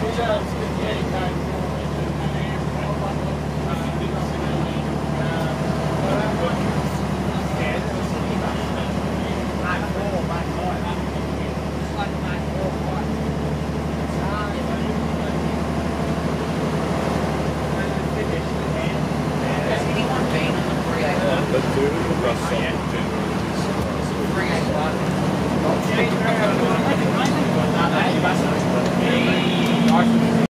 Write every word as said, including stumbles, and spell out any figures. Good job. It's good. Yeah, anytime.